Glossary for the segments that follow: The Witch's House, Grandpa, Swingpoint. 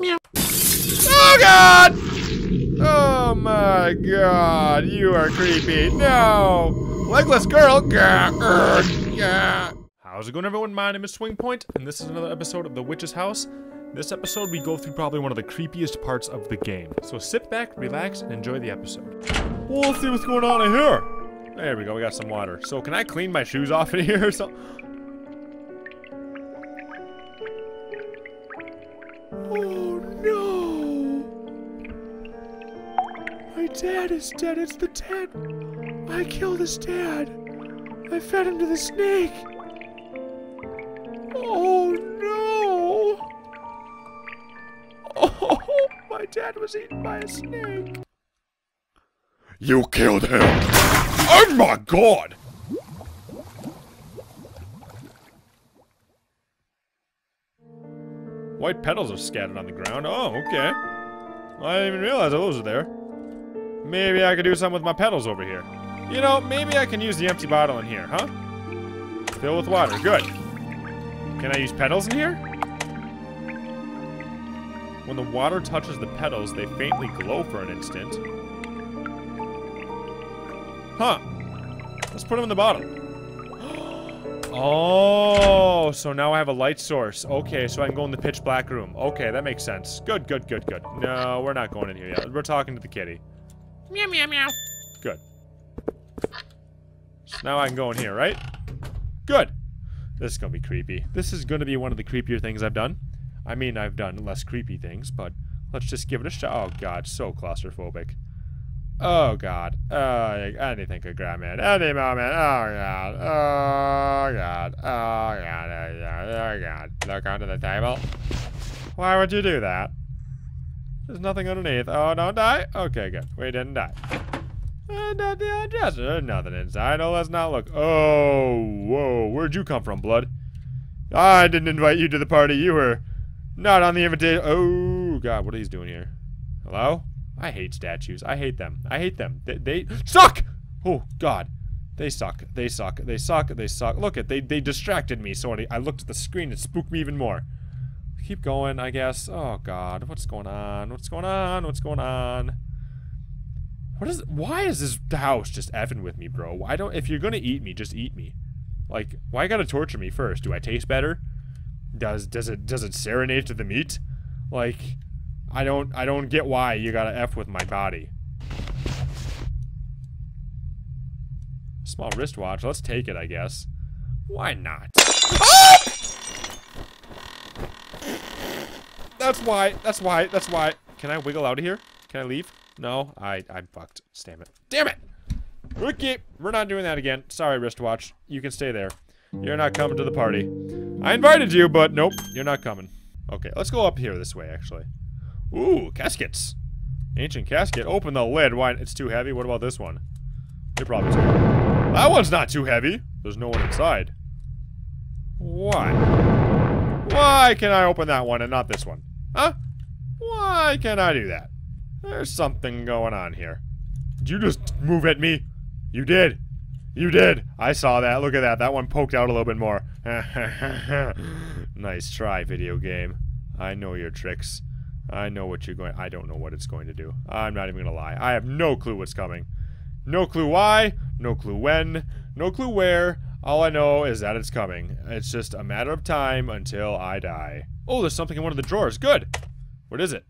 Meow. Oh God! Oh my God! You are creepy. No, legless girl. How's it going, everyone? My name is Swingpoint, and this is another episode of The Witch's House. This episode, we go through probably one of the creepiest parts of the game. So sit back, relax, and enjoy the episode. Well, let's see what's going on in here. There we go. We got some water. So can I clean my shoes off in here or something? Oh no! My dad is dead. It's the dad. I killed his dad. I fed him to the snake. Oh no! Oh, my dad was eaten by a snake. You killed him! Oh my God! White petals are scattered on the ground. Oh, okay. Well, I didn't even realize those were there. Maybe I could do something with my petals over here. You know, maybe I can use the empty bottle in here, huh? Fill with water. Good. Can I use petals in here? When the water touches the petals, they faintly glow for an instant. Huh. Let's put them in the bottle. Oh, so now I have a light source. Okay, so I can go in the pitch black room. Okay, that makes sense. Good, good, good, good. No, we're not going in here yet. We're talking to the kitty. Meow, meow, meow. Good. So now I can go in here, right? Good. This is gonna be creepy. This is gonna be one of the creepier things I've done. I mean, I've done less creepy things, but let's just give it a shot. Oh, God, so claustrophobic. Oh God! Anything could grab me at any moment. Oh God! Oh God! Oh God! Oh God! Oh God! Look under the table. Why would you do that? There's nothing underneath. Oh, don't die. Okay, good. We didn't die. There's nothing inside. Oh, let's not look. Oh, whoa! Where'd you come from, blood? I didn't invite you to the party. You were not on the invitation. Oh God! What are these doing here? Hello? I hate statues. I hate them. I hate them. They suck! Oh, God. They suck. They suck. They suck. They suck. Look at they distracted me, so I looked at the screen and spooked me even more. Keep going, I guess. Oh, God. What's going on? What's going on? What's going on? Why is this house just effing with me, bro? If you're gonna eat me, just eat me. Like, why you gotta torture me first? Do I taste better? Does it serenade to the meat? Like... I don't get why you gotta F with my body. Small wristwatch. Let's take it, I guess. Why not? Ah! That's why. Can I wiggle out of here? Can I leave? No, I'm fucked. Damn it. Damn it! Ricky, we're not doing that again. Sorry, wristwatch. You can stay there. You're not coming to the party. I invited you, but nope, you're not coming. Okay, let's go up here this way, actually. Ooh, caskets. Ancient casket. Open the lid. Why? It's too heavy. What about this one? You're probably too heavy. That one's not too heavy. There's no one inside. Why? Why can I open that one and not this one? Huh? Why can't I do that? There's something going on here. Did you just move at me? You did. You did. I saw that. Look at that. That one poked out a little bit more. Nice try, video game. I know your tricks. I know what you're going... I don't know what it's going to do. I'm not even going to lie. I have no clue what's coming. No clue why. No clue when. No clue where. All I know is that it's coming. It's just a matter of time until I die. Oh, there's something in one of the drawers. Good. What is it?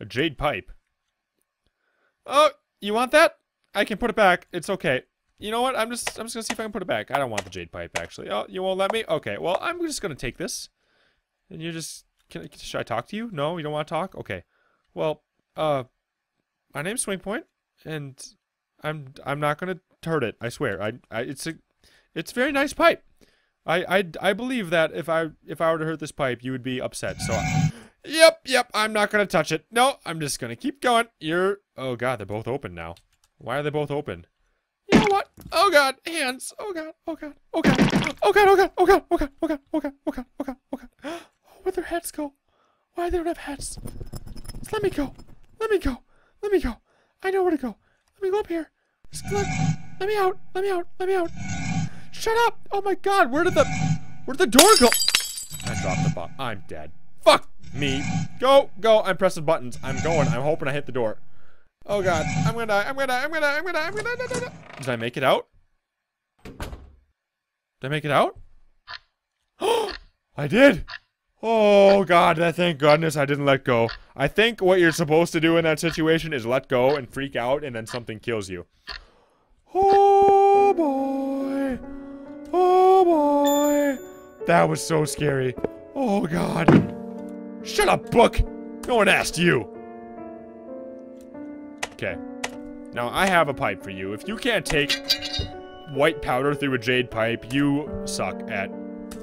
A jade pipe. Oh, you want that? I can put it back. It's okay. You know what? I'm just going to see if I can put it back. I don't want the jade pipe, actually. Oh, you won't let me? Okay, well, I'm just going to take this. And you're just... Should I talk to you? No, you don't want to talk? Okay. Well, my name's Swingpoint, and I'm not gonna hurt it. I swear. It's a very nice pipe. I believe that if I were to hurt this pipe, you would be upset. So, yep. I'm not gonna touch it. No, I'm just gonna keep going. Oh God, they're both open now. Why are they both open? You know what? Oh God, hands. Oh God. Oh God. Oh God. Oh God. Oh God. Oh God. Oh God. Oh God. Oh God. Oh God. Oh God. Oh God. Where'd their hats go? Why do they have hats? Just let me go. Let me go. Let me go. I know where to go. Let me go up here. Let me out. Let me out. Let me out. Shut up. Oh my God. Where did the door go? I dropped the bomb. I'm dead. Fuck me. Go, go, I'm pressing buttons. I'm going, I'm hoping I hit the door. Oh god, I'm gonna die, I'm gonna die, I'm gonna die, I'm gonna die, I'm gonna die, I'm gonna die. Did I make it out? Did I make it out? Oh, I did! Oh god, thank goodness I didn't let go. I think what you're supposed to do in that situation is let go and freak out and then something kills you. Oh boy. Oh boy. That was so scary. Oh god. Shut up, book! No one asked you. Okay. Now I have a pipe for you. If you can't take white powder through a jade pipe, you suck at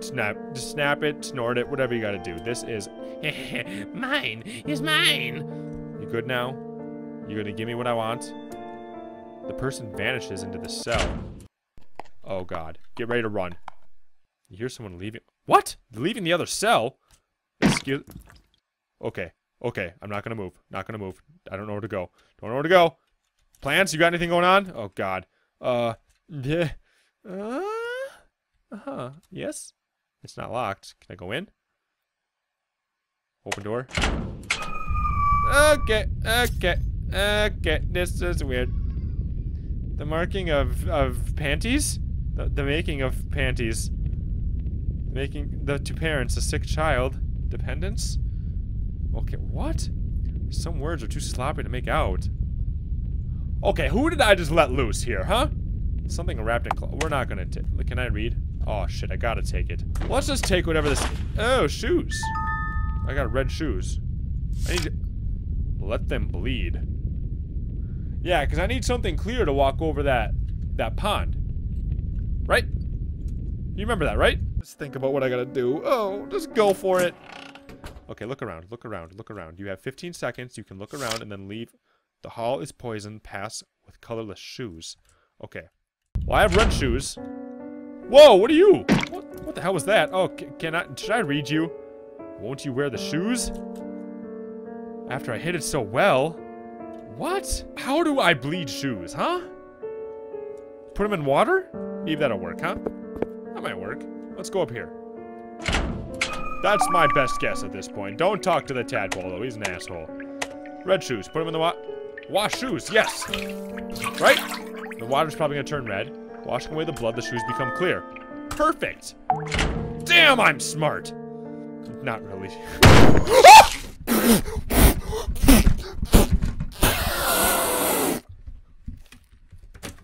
snap it, snort it, whatever you gotta do. This is mine. It's mine. You good now? You gonna give me what I want? The person vanishes into the cell. Oh god. Get ready to run. You hear someone leaving. What? They're leaving the other cell? Excuse. Okay. Okay, I'm not gonna move. Not gonna move. I don't know where to go. Don't know where to go. Plants, you got anything going on? Oh god. Yes? It's not locked. Can I go in? Open door. Okay, okay, okay. This is weird. The marking of panties? The making of panties. Making the two parents a sick child. Dependence? Okay, what? Some words are too sloppy to make out. Okay, who did I just let loose here, huh? Something wrapped in cloth. We're not gonna take. Can I read? Oh shit, I gotta take it. Let's just take whatever this. Oh, shoes. I got red shoes. I need to let them bleed. Yeah, because I need something clear to walk over that pond. Right? You remember that, right? Just think about what I gotta do. Oh, just go for it. Okay, look around, look around, look around. You have 15 seconds. You can look around and then leave. The hall is poisoned. Pass with colorless shoes. Okay. Well, I have red shoes. Whoa, what are you? What the hell was that? Oh, should I read you? Won't you wear the shoes? After I hit it so well. What? How do I bleed shoes, huh? Put them in water? Maybe that'll work, huh? That might work. Let's go up here. That's my best guess at this point. Don't talk to the tadpole, though. He's an asshole. Red shoes. Put them in the water. Wash shoes. Yes. Right? The water's probably going to turn red. Washing away the blood, the shoes become clear. Perfect. Damn, I'm smart. Not really.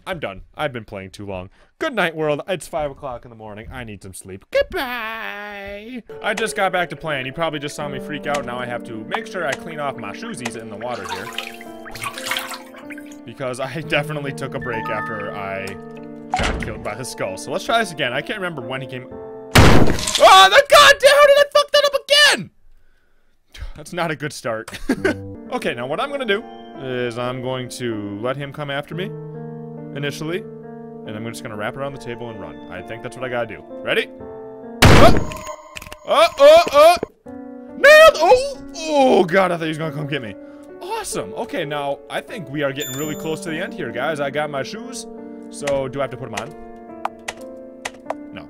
I'm done. I've been playing too long. Good night, world. It's 5 o'clock in the morning. I need some sleep. Goodbye. I just got back to playing. You probably just saw me freak out. Now I have to make sure I clean off my shoesies in the water here. Because I definitely took a break after I got killed by the skull. So let's try this again. I can't remember when he came. Oh, the goddamn! How did I fuck that up again? That's not a good start. Okay, now what I'm going to do is I'm going to let him come after me. Initially, and I'm just gonna wrap around the table and run. I think that's what I gotta do. Ready? Nailed! Oh god, I thought he was gonna come get me. Awesome. Okay, now I think we are getting really close to the end here, guys. I got my shoes, so do I have to put them on? No.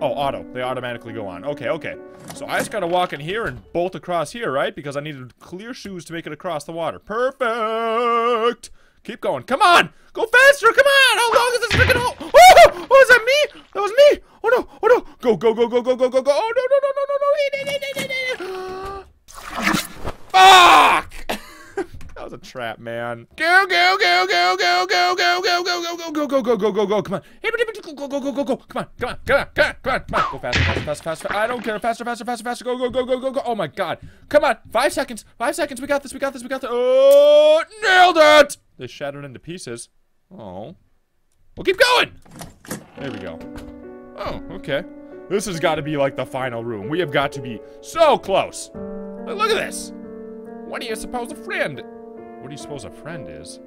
Oh, auto. They automatically go on. Okay, okay. So I just gotta walk in here and bolt across here, right? Because I needed clear shoes to make it across the water. Perfect. Keep going. Come on! Go faster! Come on! How long is this freaking hole? Oh! Oh, is that me? That was me! Oh no! Oh no! Go, go, go, go, go, go, go, go! Oh no, no, no, no, no, no! Fuck! That was a trap, man. Go, go, go, go, go, go, go, go, go, go, go, go, go, go, go, go! Come on! Go, go, go, go, go! Come on! Come on! Come on! Come on! Come on! Come on! Go faster! Faster! Faster! Faster! I don't care! Faster! Faster! Faster! Faster! Go! Go! Go! Go! Go! Go! Oh my god! Come on! 5 seconds! 5 seconds! We got this! We got this! We got this! Oh! Nailed it! They shattered into pieces. Oh. Well, keep going! There we go. Oh, okay. This has got to be like the final room. We have got to be so close. Like, look at this. What do you suppose a friend? What do you suppose a friend is?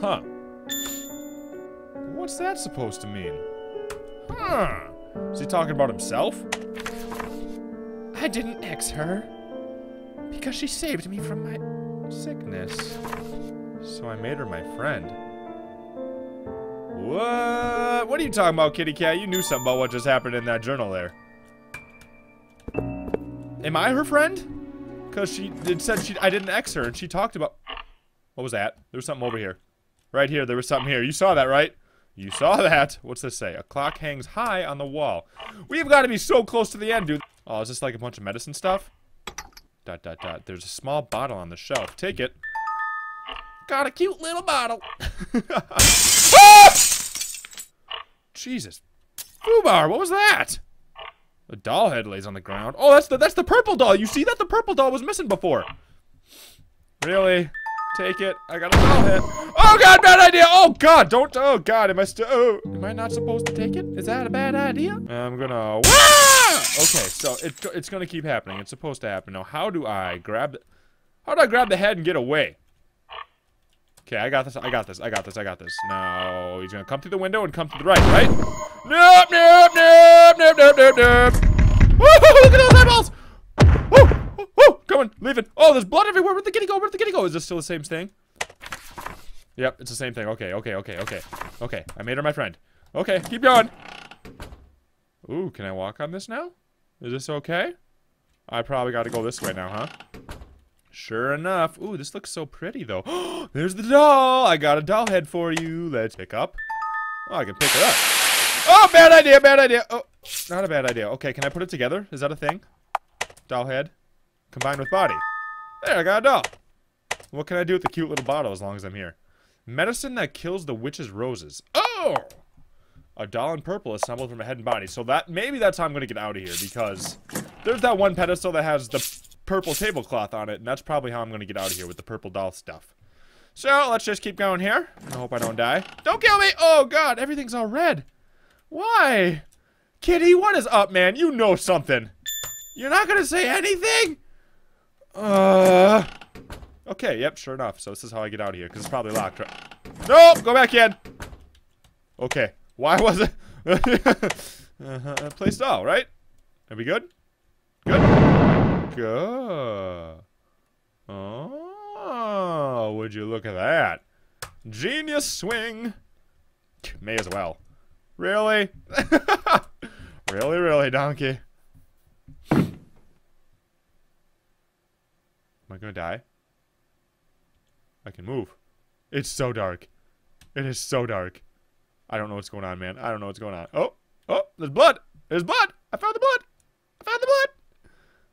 Huh. What's that supposed to mean? Huh. Is he talking about himself? I didn't ex her. Because she saved me from my sickness. So I made her my friend. What? What are you talking about, kitty cat? You knew something about what just happened in that journal there. Am I her friend? Because she said I didn't X her, and she talked about... What was that? There was something over here. Right here, there was something here. You saw that, right? You saw that. What's this say? A clock hangs high on the wall. We've got to be so close to the end, dude. Oh, is this like a bunch of medicine stuff? Dot, dot, dot. There's a small bottle on the shelf. Take it. Got a cute little bottle. Ah! Jesus. Fubar, what was that? A doll head lays on the ground. Oh, that's the purple doll. You see that? The purple doll was missing before. Really? Take it. I got a doll head. Oh god, bad idea. Oh god, don't. Oh god, am I still? Oh, am I not supposed to take it? Is that a bad idea? I'm gonna. Ah! Okay, so it's gonna keep happening. It's supposed to happen. Now, how do I grab? How do I grab the head and get away? Okay, I got this. I got this. I got this. I got this. Now he's gonna come through the window and come to the right, right? Nope, nope, nope, nope, nope, nope, nope. Woo-hoo, look at those eyeballs! Woo, woo, coming, leaving. Oh, there's blood everywhere. Where'd the kitty go? Where'd the kitty go? Is this still the same thing? Yep, it's the same thing. Okay, okay, okay, okay, okay. I made her my friend. Okay, keep going. Ooh, can I walk on this now? Is this okay? I probably got to go this way now, huh? Sure enough. Ooh, this looks so pretty though. There's the doll. I got a doll head for you. Let's pick up. Oh, I can pick it up. Oh, bad idea, bad idea. Oh, not a bad idea. Okay, can I put it together? Is that a thing? Doll head combined with body. There, I got a doll. What can I do with the cute little bottle as long as I'm here? Medicine that kills the witch's roses. Oh! A doll in purple assembled from a head and body. So that maybe that's how I'm going to get out of here, because there's that one pedestal that has the purple tablecloth on it, and that's probably how I'm going to get out of here with the purple doll stuff. So let's just keep going here. I hope I don't die. Don't kill me! Oh, God, everything's all red. Why? Kitty, what is up, man? You know something. You're not gonna say anything? Okay, yep, sure enough. So this is how I get out of here, because it's probably locked, right? Nope, go back in. Okay, why was it? Place doll, right? Are we good? Good? Good. Oh, would you look at that? Genius swing. May as well. Really? Really, really, donkey. Am I gonna die? I can move. It's so dark. It is so dark. I don't know what's going on, man. I don't know what's going on. Oh, oh, there's blood. There's blood. I found the blood. I found the blood.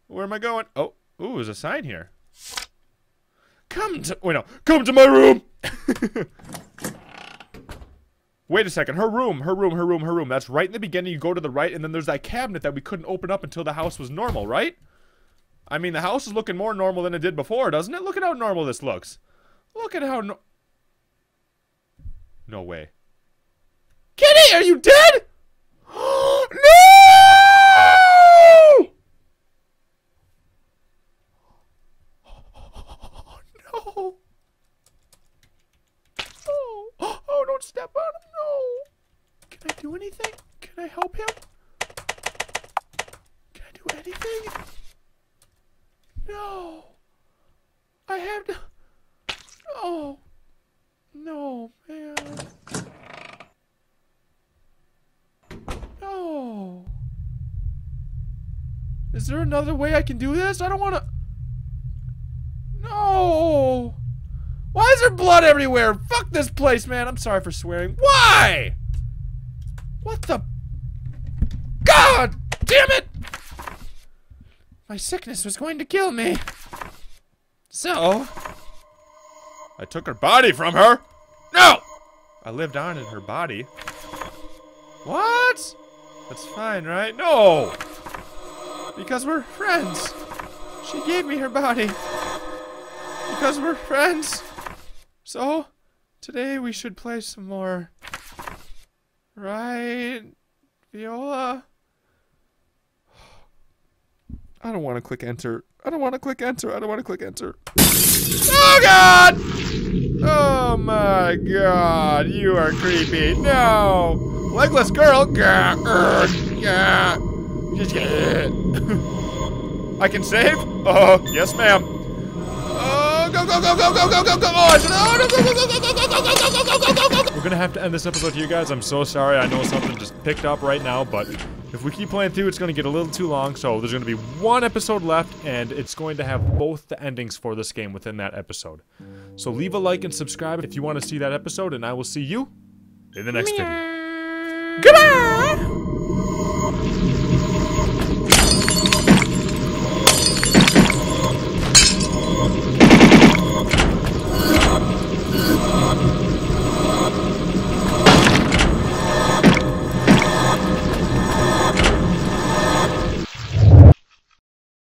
Where am I going? Oh, ooh, there's a sign here. Come to, wait, no, come to my room. Wait a second, her room, her room, her room, her room. That's right in the beginning, you go to the right, and then there's that cabinet that we couldn't open up until the house was normal, right? I mean, the house is looking more normal than it did before, doesn't it? Look at how normal this looks. Look at how no way. Kitty, are you dead? No! No. Oh, don't step on him. No. Can I do anything? Can I help him? Can I do anything? No. I have no. Oh. No, man. No. Is there another way I can do this? I don't want to. No. Why is there blood everywhere? Fuck this place, man. I'm sorry for swearing. Why? What the? God damn it! My sickness was going to kill me. So, I took her body from her. No! I lived on in her body. What? That's fine, right? No! Because we're friends. She gave me her body. Because we're friends. So, today we should play some more, right, Viola? I don't want to click enter. I don't want to click enter. I don't want to click enter. Oh, God! Oh, my God. You are creepy. No! Legless girl. I can save? Oh, yes, ma'am. Go, go, go, go, go, go, go, go, go. We're gonna have to end this episode here, guys. I'm so sorry. I know something just picked up right now, but If we keep playing through, it's going to get a little too long, so there's going to be one episode left, and it's going to have both the endings for this game within that episode. So leave a like and subscribe if you want to see that episode, and I will see you in the next video. Goodbye!